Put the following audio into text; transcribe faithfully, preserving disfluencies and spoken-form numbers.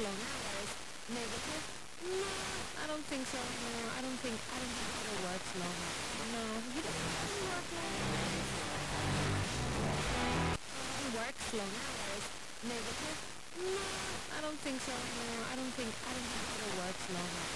slow hours. Negative? No, I don't think so. No, I don't think I don't think it'll work slow. No, you don't have to work long hours. Work slow hours. Negative? No, I don't think so. No, I don't think I don't think it'll work slow.